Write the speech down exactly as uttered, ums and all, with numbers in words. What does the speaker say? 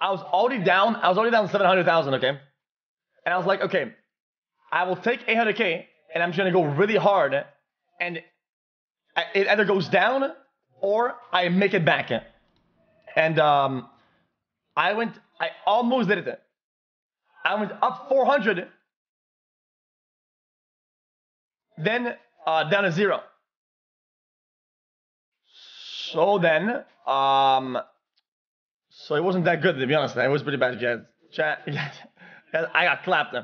I was already down. I was already down seven hundred thousand, okay? And I was like, okay, I will take eight hundred K and I'm going to go really hard. And it either goes down or I make it back. And um, I went, I almost did it. I went up four hundred, then uh, down to zero. So then, um, so it wasn't that good, to be honest. It was pretty bad, guys. I got clapped.